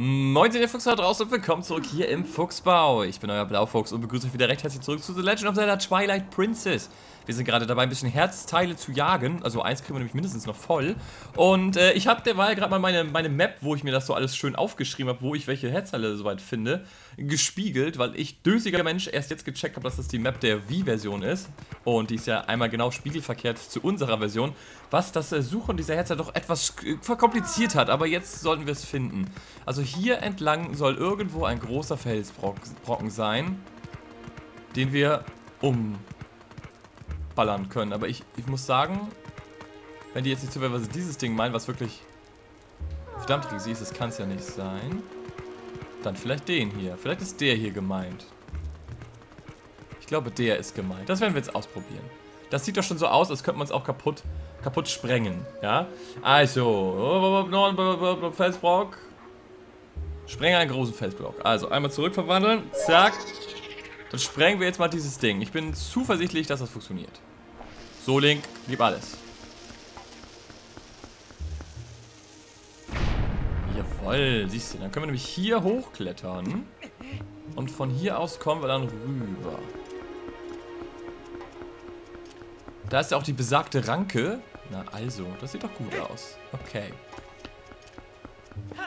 Moin, ihr Fuchs da draußen und willkommen zurück hier im Fuchsbau. Ich bin euer Blaufuchs und begrüße euch wieder recht herzlich zurück zu The Legend of Zelda Twilight Princess. Wir sind gerade dabei, ein bisschen Herzteile zu jagen. Also eins kriegen wir nämlich mindestens noch voll. Und ich habe derweil gerade mal meine Map, wo ich mir das so alles schön aufgeschrieben habe, wo ich welche Herzteile soweit finde, gespiegelt, weil ich, dösiger Mensch, erst jetzt gecheckt habe, dass das die Map der Wii-Version ist. Und die ist ja einmal genau spiegelverkehrt zu unserer Version, was das Suchen dieser Herzteile doch etwas verkompliziert hat. Aber jetzt sollten wir es finden. Also hier entlang soll irgendwo ein großer Felsbrocken sein, den wir umballern können. Aber ich muss sagen, wenn die jetzt nicht zufälligerweise dieses Ding meinen, was wirklich verdammt riesig ist, das kann es ja nicht sein. Dann vielleicht den hier. Vielleicht ist der hier gemeint. Ich glaube, der ist gemeint. Das werden wir jetzt ausprobieren. Das sieht doch schon so aus, als könnte man es auch kaputt sprengen. Ja? Also, Felsbrock. Sprenge einen großen Felsblock. Also einmal zurückverwandeln. Zack. Dann sprengen wir jetzt mal dieses Ding. Ich bin zuversichtlich, dass das funktioniert. So, Link, gib alles. Jawohl, siehst du. Dann können wir nämlich hier hochklettern. Und von hier aus kommen wir dann rüber. Da ist ja auch die besagte Ranke. Na also, das sieht doch gut aus. Okay.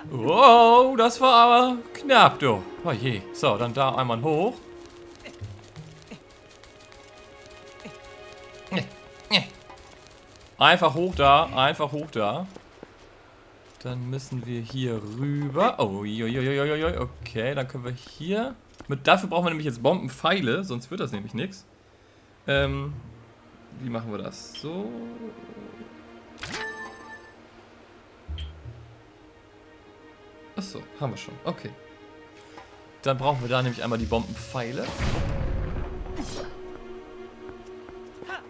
Wow, das war aber knapp, du. Oh je. So, dann da einmal hoch. Einfach hoch da, einfach hoch da. Dann müssen wir hier rüber. Oh, okay, dann können wir hier. Dafür brauchen wir nämlich jetzt Bombenpfeile, sonst wird das nämlich nichts. Wie machen wir das? So. Achso, haben wir schon. Okay. Dann brauchen wir da nämlich einmal die Bombenpfeile.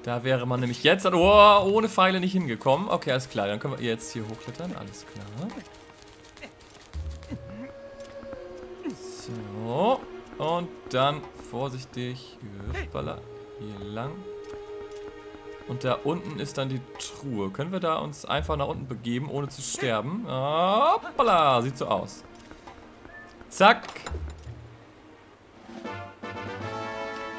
Da wäre man nämlich jetzt an, oh, ohne Pfeile nicht hingekommen. Okay, alles klar. Dann können wir jetzt hier hochklettern. Alles klar. So. Und dann vorsichtig hier lang. Und da unten ist dann die Truhe. Können wir da uns einfach nach unten begeben, ohne zu sterben? Hoppala, sieht so aus. Zack.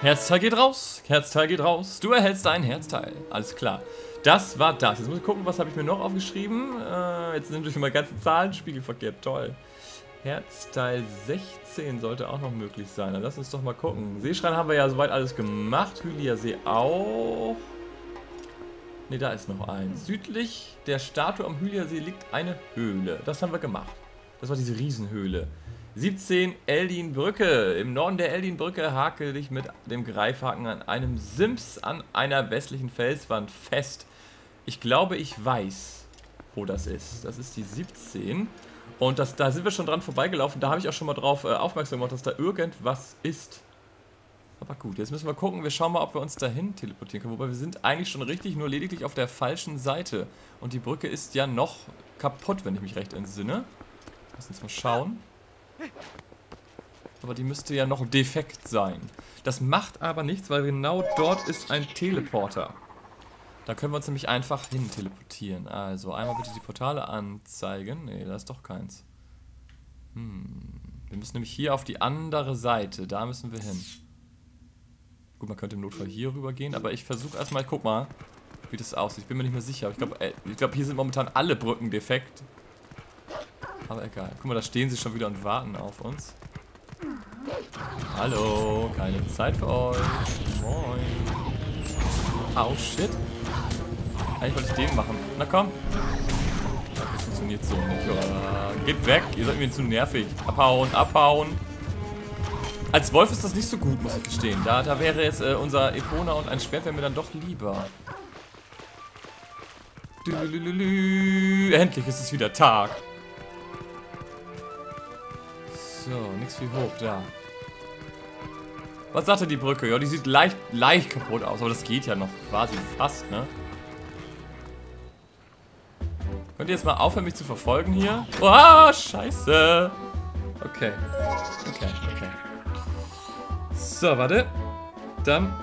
Herzteil geht raus. Herzteil geht raus. Du erhältst ein Herzteil. Alles klar. Das war das. Jetzt muss ich gucken, was habe ich mir noch aufgeschrieben. Jetzt sind natürlich meine ganzen Zahlenspiegel verkehrt. Toll. Herzteil 16 sollte auch noch möglich sein. Dann lass uns doch mal gucken. Seeschrein haben wir ja soweit alles gemacht. Hyliasee auch. Ne, da ist noch eins. Südlich der Statue am Hyliasee liegt eine Höhle. Das haben wir gemacht. Das war diese Riesenhöhle. 17, Eldin Brücke. Im Norden der Eldin Brücke hakel dich mit dem Greifhaken an einem Sims an einer westlichen Felswand fest. Ich glaube, ich weiß, wo das ist. Das ist die 17. Und da sind wir schon dran vorbeigelaufen. Da habe ich auch schon mal drauf aufmerksam gemacht, dass da irgendwas ist. Aber gut, jetzt müssen wir gucken, wir schauen mal, ob wir uns dahin teleportieren können. Wobei wir sind eigentlich schon richtig, nur lediglich auf der falschen Seite. Und die Brücke ist ja noch kaputt, wenn ich mich recht entsinne. Lass uns mal schauen. Aber die müsste ja noch defekt sein. Das macht aber nichts, weil genau dort ist ein Teleporter. Da können wir uns nämlich einfach hin teleportieren. Also einmal bitte die Portale anzeigen. Nee, da ist doch keins. Wir müssen nämlich hier auf die andere Seite. Da müssen wir hin. Gut, man könnte im Notfall hier rüber gehen, aber ich versuche erstmal, guck mal, wie das aussieht. Ich bin mir nicht mehr sicher. Aber ich glaube, hier sind momentan alle Brücken defekt. Aber egal. Guck mal, da stehen sie schon wieder und warten auf uns. Hallo, keine Zeit für euch. Moin. Oh, shit. Eigentlich wollte ich den machen. Na komm. Das funktioniert so nicht. Geht weg. Ihr seid mir zu nervig. Abhauen, abhauen. Als Wolf ist das nicht so gut, muss ich gestehen. Da wäre jetzt unser Epona und ein Schwert wäre mir dann doch lieber. Endlich ist es wieder Tag. So, nichts wie hoch da. Was sagte die Brücke? Ja, die sieht leicht kaputt aus, aber das geht ja noch quasi fast, ne? Könnt ihr jetzt mal aufhören, mich zu verfolgen hier? Oh, scheiße. Okay. Okay. So, warte. Dann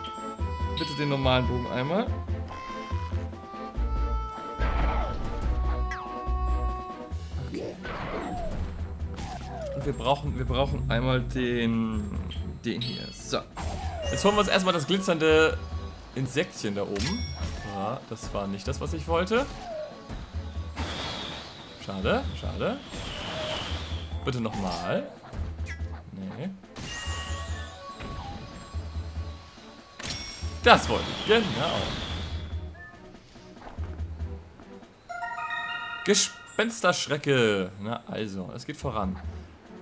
bitte den normalen Bogen einmal. Okay. Wir brauchen einmal den hier. So. Jetzt holen wir uns erstmal das glitzernde Insektchen da oben. Ja, das war nicht das, was ich wollte. Schade, schade. Bitte nochmal. Nee. Das wollte ich, genau. Gespensterschrecke. Na also, es geht voran.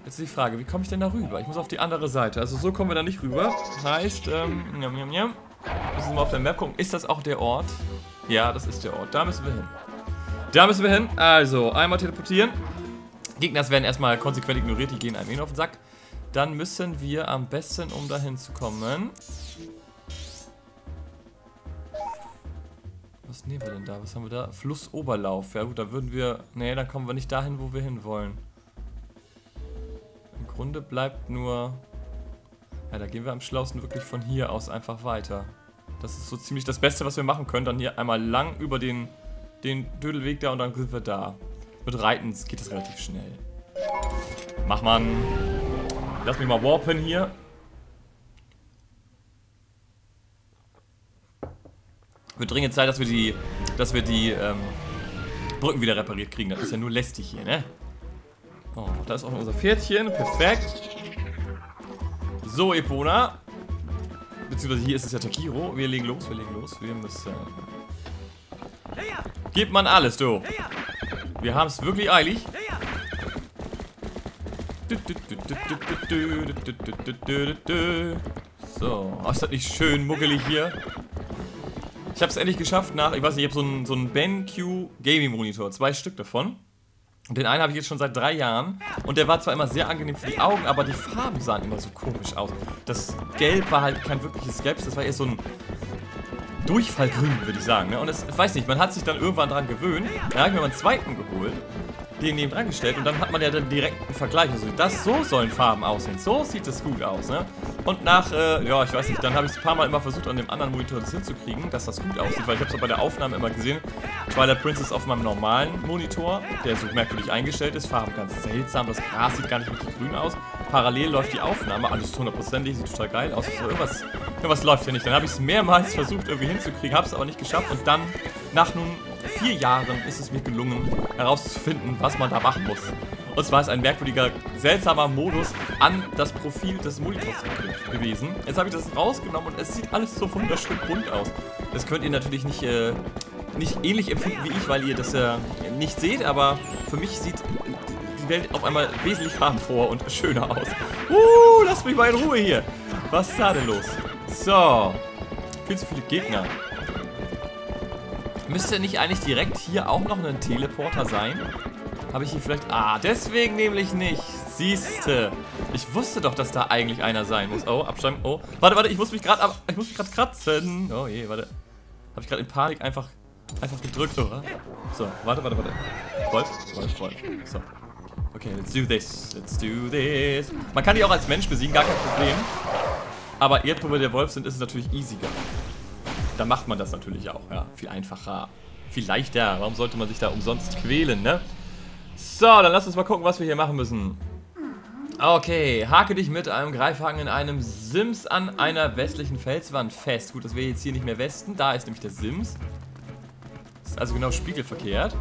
Jetzt ist die Frage, wie komme ich denn da rüber? Ich muss auf die andere Seite. Also so kommen wir da nicht rüber. Heißt, müssen wir mal auf der Map gucken. Ist das auch der Ort? Ja, das ist der Ort. Da müssen wir hin. Da müssen wir hin. Also, einmal teleportieren. Gegner werden erstmal konsequent ignoriert. Die gehen einem auf den Sack. Dann müssen wir am besten, um da hinzukommen... Was nehmen wir denn da? Was haben wir da? Flussoberlauf. Ja gut, da würden wir... Nee, dann kommen wir nicht dahin, wo wir hinwollen. Im Grunde bleibt nur... Ja, da gehen wir am schlausten wirklich von hier aus einfach weiter. Das ist so ziemlich das Beste, was wir machen können. Dann hier einmal lang über den Dödelweg da und dann sind wir da. Mit Reiten geht das relativ schnell. Mach man... Lass mich mal warpen hier. Wird dringend Zeit, dass wir die Brücken wieder repariert kriegen. Das ist ja nur lästig hier, ne? Oh, da ist auch unser Pferdchen. Perfekt. So, Epona. Beziehungsweise hier ist es ja Takiro. Wir legen los, Wir müssen... Gebt man alles, du. Wir haben es wirklich eilig. So. Oh, ist das nicht schön muckelig hier? Ich habe es endlich geschafft nach, ich weiß nicht, ich habe so einen BenQ Gaming Monitor, 2 Stück davon. Und den einen habe ich jetzt schon seit 3 Jahren. Und der war zwar immer sehr angenehm für die Augen, aber die Farben sahen immer so komisch aus. Das Gelb war halt kein wirkliches Gelb, das war eher so ein Durchfallgrün, würde ich sagen. Und es, ich weiß nicht, man hat sich dann irgendwann dran gewöhnt. Da habe ich mir mal einen zweiten geholt, den neben dran gestellt und dann hat man ja dann direkt einen Vergleich. Also das, so sollen Farben aussehen, so sieht das gut aus, ne? Und nach, ja, ich weiß nicht, dann habe ich es ein paar Mal immer versucht, an dem anderen Monitor das hinzukriegen, dass das gut aussieht, weil ich habe es auch bei der Aufnahme immer gesehen, Twilight Princess auf meinem normalen Monitor, der so merkwürdig eingestellt ist, Farben ganz seltsam, das Gras sieht gar nicht wirklich grün aus, parallel läuft die Aufnahme, alles 100%ig, sieht total geil aus, so irgendwas läuft ja nicht. Dann habe ich es mehrmals versucht irgendwie hinzukriegen, habe es aber nicht geschafft und dann, nach nun 4 Jahren, ist es mir gelungen, herauszufinden, was man da machen muss. Und zwar ist ein merkwürdiger, seltsamer Modus an das Profil des Monitors geknüpft gewesen. Jetzt habe ich das rausgenommen und es sieht alles so wunderschön bunt aus. Das könnt ihr natürlich nicht ähnlich empfinden wie ich, weil ihr das ja nicht seht, aber für mich sieht die Welt auf einmal wesentlich farbenfroher und schöner aus. Lasst mich mal in Ruhe hier. Was ist da denn los? So, viel zu viele Gegner. Müsste nicht eigentlich direkt hier auch noch ein Teleporter sein? Habe ich hier vielleicht... Ah, deswegen nämlich nicht. Siehste. Ich wusste doch, dass da eigentlich einer sein muss. Oh, abschreiben. Oh, warte. Ich muss mich gerade kratzen. Oh je, warte. Habe ich gerade in Panik einfach gedrückt, oder? So, warte. Wolf. So. Okay, let's do this. Man kann die auch als Mensch besiegen, gar kein Problem. Aber jetzt, wo wir der Wolf sind, ist es natürlich easier. Da macht man das natürlich auch, ja. Viel einfacher, viel leichter. Warum sollte man sich da umsonst quälen, ne? So, dann lasst uns mal gucken, was wir hier machen müssen. Okay, hake dich mit einem Greifhaken in einem Sims an einer westlichen Felswand fest. Gut, das wäre jetzt hier nicht mehr Westen, da ist nämlich der Sims. Das ist also genau spiegelverkehrt.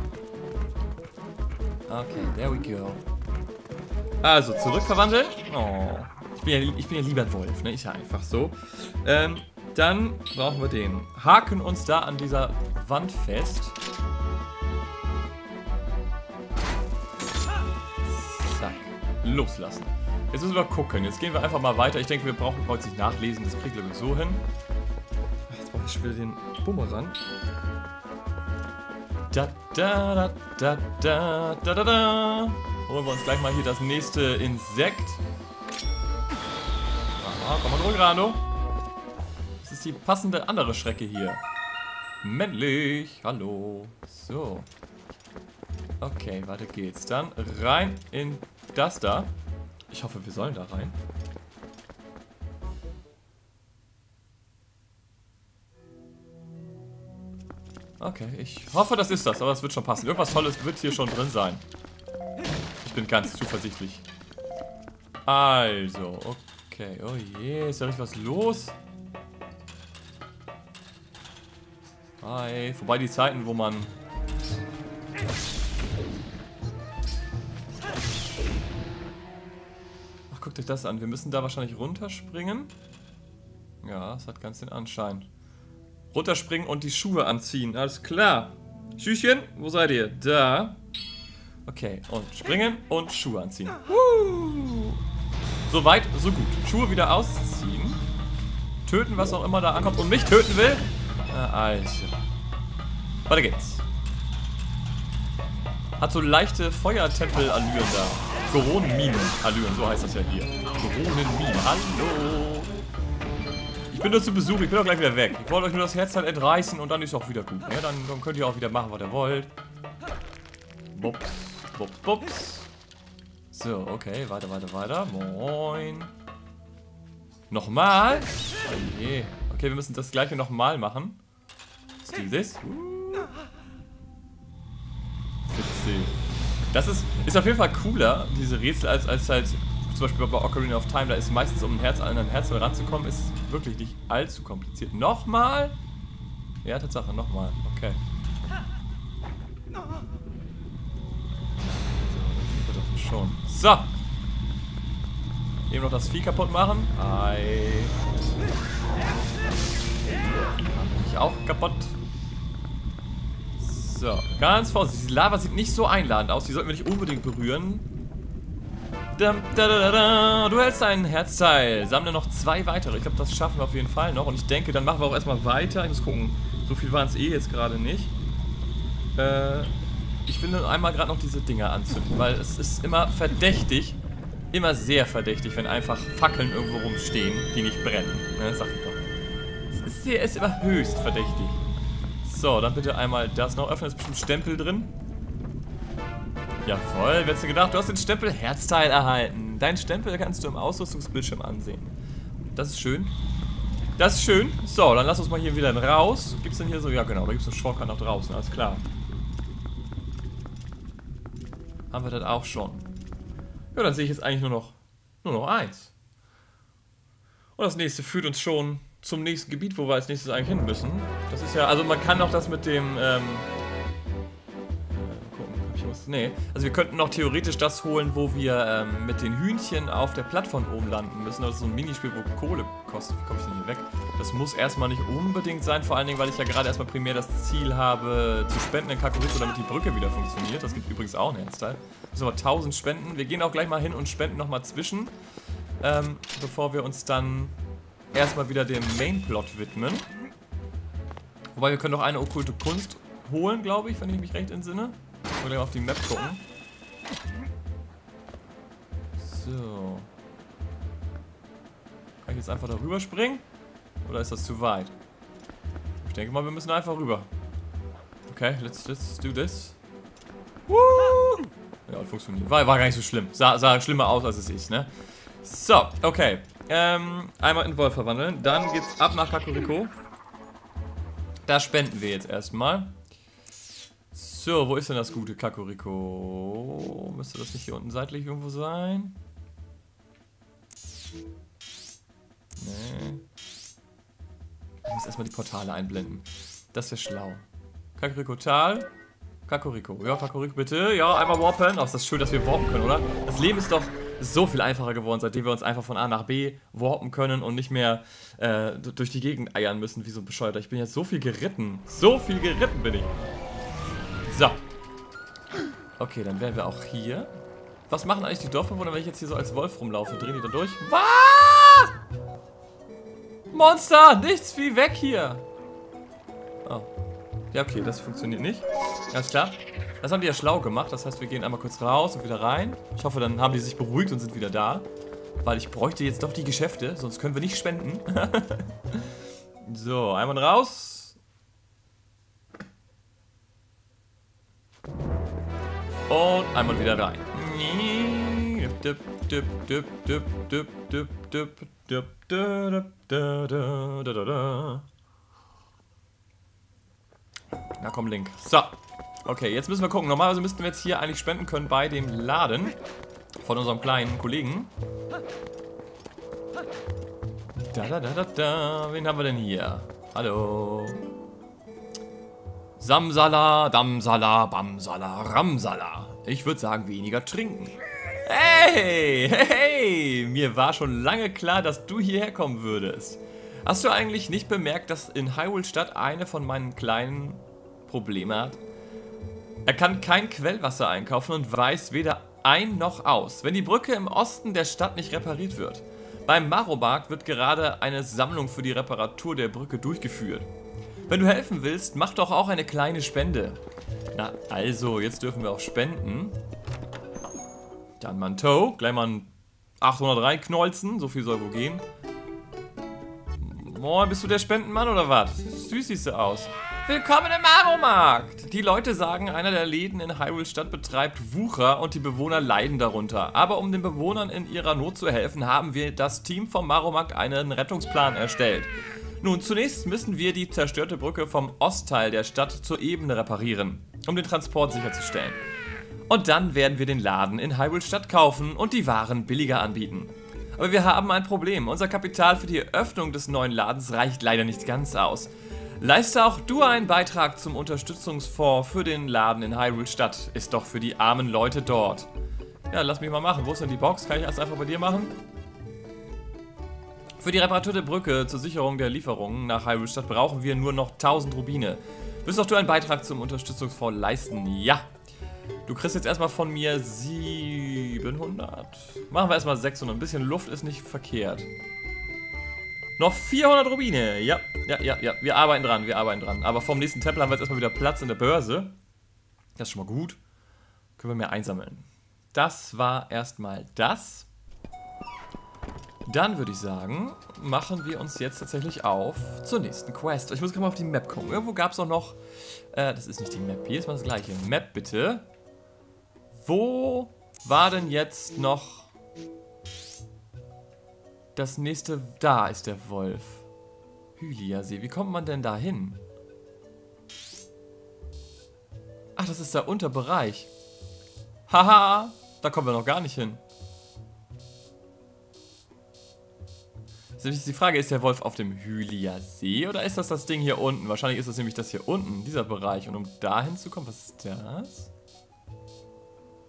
Okay, there we go. Also, zurückverwandeln. Oh, ich bin ja lieber ein Wolf, ne? Ist ja einfach so. Dann brauchen wir den. Haken uns da an dieser Wand fest. Zack. Loslassen. Jetzt müssen wir gucken. Jetzt gehen wir einfach mal weiter. Ich denke, wir brauchen heute nicht nachlesen. Das kriegt wir so hin. Jetzt brauche ich schon wieder den Bumerang. Holen wir uns gleich mal hier das nächste Insekt. Ah, komm mal drüber, Grano. Die passende andere Schrecke hier. Männlich. Hallo. So. Okay, weiter geht's. Dann rein in das da. Ich hoffe, wir sollen da rein. Okay, ich hoffe, das ist das. Aber es wird schon passen. Irgendwas Tolles wird hier schon drin sein. Ich bin ganz zuversichtlich. Also, okay. Oh je, ist da nicht was los? Hi. Vorbei die Zeiten, wo man... Ach, guckt euch das an. Wir müssen da wahrscheinlich runterspringen. Ja, es hat ganz den Anschein. Runterspringen und die Schuhe anziehen. Alles klar. Schüchchen, wo seid ihr? Da. Okay, und springen und Schuhe anziehen. So weit, so gut. Schuhe wieder ausziehen. Töten, was auch immer da ankommt und mich töten will. Also. Weiter geht's. Hat so leichte Feuertempel-Allüren da. Goronenminen-Allüren, so heißt das ja hier. Goronenminen. Hallo. Ich bin nur zu Besuch, ich bin auch gleich wieder weg. Ich wollte euch nur das Herz halt entreißen und dann ist auch wieder gut. Ja, dann könnt ihr auch wieder machen, was ihr wollt. Bups, bups, bups. So, okay, weiter, weiter, weiter. Moin. Nochmal. Oh je. Okay, wir müssen das gleiche nochmal machen. Let's do this. Witzig. Das ist auf jeden Fall cooler, diese Rätsel, als halt zum Beispiel bei Ocarina of Time. Da ist meistens, um an ein Herz ranzukommen, ist wirklich nicht allzu kompliziert. Nochmal? Ja, Tatsache, nochmal. Okay. Schon. So. Eben noch das Vieh kaputt machen. Ei. Ich auch kaputt. So. Ganz vorsichtig. Die Lava sieht nicht so einladend aus. Die sollten wir nicht unbedingt berühren. Du hältst ein Herzteil. Sammle noch 2 weitere. Ich glaube, das schaffen wir auf jeden Fall noch. Und ich denke, dann machen wir auch erstmal weiter. Ich muss gucken. So viel waren es eh jetzt gerade nicht. Ich will nur einmal gerade noch diese Dinger anzünden, weil es ist immer verdächtig, immer sehr verdächtig, wenn einfach Fackeln irgendwo rumstehen, die nicht brennen. Ne, sag ich doch. Es ist immer höchst verdächtig. So, dann bitte einmal das noch öffnen. Ist bestimmt Stempel drin. Jawohl, wer hättest du gedacht? Du hast den Stempel Herzteil erhalten. Deinen Stempel kannst du im Ausrüstungsbildschirm ansehen. Das ist schön. Das ist schön. So, dann lass uns mal hier wieder raus. Gibt's denn hier so? Ja, genau, da gibt's einen Shortcut nach draußen. Alles klar. Haben wir das auch schon. Ja, dann sehe ich jetzt eigentlich nur noch eins. Und das nächste führt uns schon zum nächsten Gebiet, wo wir als nächstes eigentlich hin müssen. Das ist ja, also man kann auch das mit dem, gucken, ich muss, nee. Also wir könnten noch theoretisch das holen, wo wir mit den Hühnchen auf der Plattform oben landen müssen. Das ist so ein Minispiel, wo Kohle kostet. Wie komme ich denn hier weg? Das muss erstmal nicht unbedingt sein, vor allen Dingen, weil ich ja gerade erstmal primär das Ziel habe, zu spenden in Kakariko, damit die Brücke wieder funktioniert. Das gibt übrigens auch einen Herzteil. Das sind aber 1000 Spenden. Wir gehen auch gleich mal hin und spenden nochmal zwischen, bevor wir uns dann erstmal wieder dem Mainplot widmen. Wobei, wir können noch eine okkulte Kunst holen, glaube ich, wenn ich mich recht entsinne. Ich will gleich mal auf die Map gucken. So. Kann ich jetzt einfach darüber springen? Oder ist das zu weit? Ich denke mal, wir müssen einfach rüber. Okay, let's do this. Woo! Ja, das funktioniert. War gar nicht so schlimm. Sah schlimmer aus, als es ist, ne? So, okay. Einmal in Wolf verwandeln. Dann geht's ab nach Kakariko. Da spenden wir jetzt erstmal. So, wo ist denn das gute Kakariko? Müsste das nicht hier unten seitlich irgendwo sein? Nee. Ich muss erstmal die Portale einblenden. Das wäre schlau. Kakariko-Tal. Kakariko. Ja, Kakariko bitte. Ja, einmal warpen. Oh, ist das schön, dass wir warpen können, oder? Das Leben ist doch so viel einfacher geworden, seitdem wir uns einfach von A nach B warpen können und nicht mehr durch die Gegend eiern müssen wie so ein Bescheuerter. Ich bin jetzt so viel geritten. So viel geritten bin ich. So. Okay, dann wären wir auch hier. Was machen eigentlich die Dorfbewohner, wenn ich jetzt hier so als Wolf rumlaufe? Drehen die da durch? Was? Monster! Nichts wie weg hier! Oh. Ja, okay, das funktioniert nicht. Ganz klar. Das haben die ja schlau gemacht. Das heißt, wir gehen einmal kurz raus und wieder rein. Ich hoffe, dann haben die sich beruhigt und sind wieder da. Weil ich bräuchte jetzt doch die Geschäfte, sonst können wir nicht spenden. So, einmal raus. Und einmal wieder rein. Na komm, Link. So. Okay, jetzt müssen wir gucken. Normalerweise müssten wir jetzt hier eigentlich spenden können bei dem Laden. von unserem kleinen Kollegen. Da, da, da, da, da. Wen haben wir denn hier? Hallo. Samsala, Damsala, Bamsala, Ramsala. Ich würde sagen, weniger trinken. Hey, hey, mir war schon lange klar, dass du hierher kommen würdest. Hast du eigentlich nicht bemerkt, dass in Hyrule Stadt eine von meinen kleinen Probleme hat? Er kann kein Quellwasser einkaufen und weiß weder ein noch aus, wenn die Brücke im Osten der Stadt nicht repariert wird. Beim Marobark wird gerade eine Sammlung für die Reparatur der Brücke durchgeführt. Wenn du helfen willst, mach doch auch eine kleine Spende. Na also, jetzt dürfen wir auch spenden. Dann mal ein Toe, gleich mal ein 800 reinknolzen, so viel soll wohl gehen. Moin, bist du der Spendenmann oder was? Süß siehst du aus. Willkommen im Maromarkt! Die Leute sagen, einer der Läden in Hyrule Stadt betreibt Wucher und die Bewohner leiden darunter. Aber um den Bewohnern in ihrer Not zu helfen, haben wir das Team vom Maromarkt einen Rettungsplan erstellt. Nun, zunächst müssen wir die zerstörte Brücke vom Ostteil der Stadt zur Ebene reparieren, um den Transport sicherzustellen. Und dann werden wir den Laden in Hyrule Stadt kaufen und die Waren billiger anbieten. Aber wir haben ein Problem. Unser Kapital für die Eröffnung des neuen Ladens reicht leider nicht ganz aus. Leiste auch du einen Beitrag zum Unterstützungsfonds für den Laden in Hyrule Stadt. Ist doch für die armen Leute dort. Ja, lass mich mal machen. Wo ist denn die Box? Kann ich das einfach bei dir machen? Für die Reparatur der Brücke zur Sicherung der Lieferungen nach Hyrule Stadt brauchen wir nur noch 1000 Rubine. Willst doch du einen Beitrag zum Unterstützungsfonds leisten? Ja. Du kriegst jetzt erstmal von mir 700. Machen wir erstmal 600. Ein bisschen Luft ist nicht verkehrt. Noch 400 Rubine. Ja, ja, ja, ja. Wir arbeiten dran, wir arbeiten dran. Aber vom nächsten Tempel haben wir jetzt erstmal wieder Platz in der Börse. Das ist schon mal gut. Können wir mehr einsammeln. Das war erstmal das. Dann würde ich sagen, machen wir uns jetzt tatsächlich auf zur nächsten Quest. Ich muss gerade mal auf die Map gucken. Irgendwo gab es auch noch... das ist nicht die Map. Hier ist mal das gleiche. Map bitte. Wo war denn jetzt noch... Das nächste, da ist der Wolf. Hyliasee, wie kommt man denn da hin? Ach, das ist der Unterbereich. Haha, da kommen wir noch gar nicht hin. Das ist die Frage, ist der Wolf auf dem Hyliasee oder ist das das Ding hier unten? Wahrscheinlich ist das nämlich das hier unten, dieser Bereich. Und um da hinzukommen, was ist das?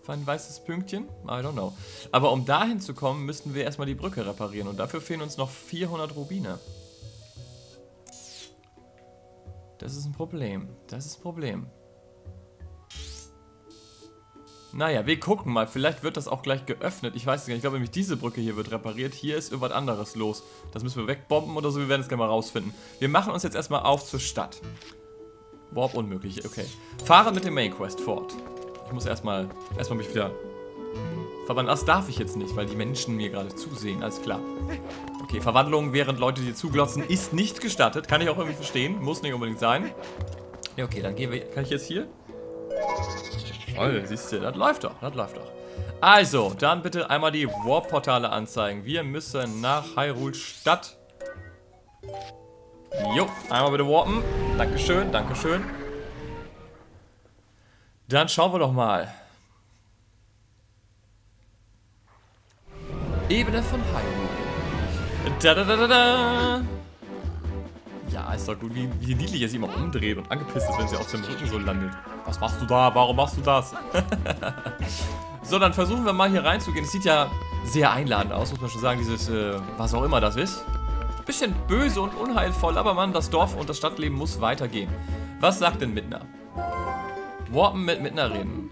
Ein weißes Pünktchen? I don't know. Aber um dahin zu kommen, müssten wir erstmal die Brücke reparieren. Und dafür fehlen uns noch 400 Rubine. Das ist ein Problem. Das ist ein Problem. Naja, wir gucken mal. Vielleicht wird das auch gleich geöffnet. Ich weiß es gar nicht. Ich glaube nämlich, diese Brücke hier wird repariert. Hier ist irgendwas anderes los. Das müssen wir wegbomben oder so. Wir werden es gerne mal rausfinden. Wir machen uns jetzt erstmal auf zur Stadt. Warp unmöglich. Okay. Fahre mit dem Main Quest fort. Ich muss erstmal mich wieder verwandeln. Das darf ich jetzt nicht, weil die Menschen mir gerade zusehen. Alles klar. Okay, Verwandlung, während Leute dir zuglotzen, ist nicht gestattet. Kann ich auch irgendwie verstehen. Muss nicht unbedingt sein. Ja, okay, dann gehen wir. Kann ich jetzt hier? Toll, siehst du, das läuft doch. Das läuft doch. Also, dann bitte einmal die Warp-Portale anzeigen. Wir müssen nach Hyrule Stadt. Jo, einmal bitte warpen. Dankeschön, dankeschön. Dann schauen wir doch mal. Ebene von Heim. Da, da, da, da, da. Ja, ist doch gut, wie niedlich er sich immer umdreht und angepisst ist, wenn sie auf dem Rücken so landet. Was machst du da? Warum machst du das? So, dann versuchen wir mal hier reinzugehen. Es sieht ja sehr einladend aus, muss man schon sagen. Dieses, was auch immer das ist. Bisschen böse und unheilvoll, aber man, das Dorf und das Stadtleben muss weitergehen. Was sagt denn Midna? Warpen mit Midna reden.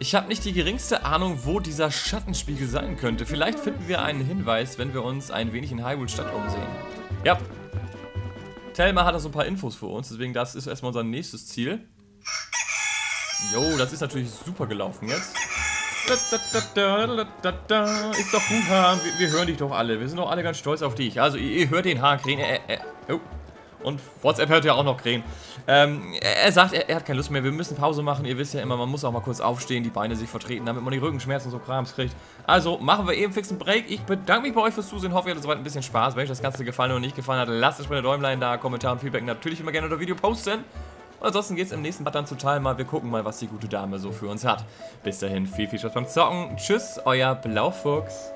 Ich habe nicht die geringste Ahnung, wo dieser Schattenspiegel sein könnte. Vielleicht finden wir einen Hinweis, wenn wir uns ein wenig in Hyrule Stadt umsehen. Ja. Thelma hat da so ein paar Infos für uns, deswegen das ist erstmal unser nächstes Ziel. Jo, das ist natürlich super gelaufen jetzt. Ist doch gut, Hahn. Wir hören dich doch alle. Wir sind doch alle ganz stolz auf dich. Also, ihr hört den Hahn krähen. Oh. Und WhatsApp hört ja auch noch krähen. Er sagt, er hat keine Lust mehr, wir müssen Pause machen. Ihr wisst ja immer, man muss auch mal kurz aufstehen, die Beine sich vertreten, damit man die Rückenschmerzen und so Krams kriegt. Also machen wir eben fix einen Break. Ich bedanke mich bei euch fürs Zusehen. Hoffe, ihr hattet soweit ein bisschen Spaß. Wenn euch das Ganze gefallen oder nicht gefallen hat, lasst es mir ein Däumlein da, Kommentar und Feedback natürlich immer gerne unter Video posten. Und ansonsten geht's im nächsten Part dann zu Tal mal. Wir gucken mal, was die gute Dame so für uns hat. Bis dahin, viel Spaß beim Zocken. Tschüss, euer Blaufuchs.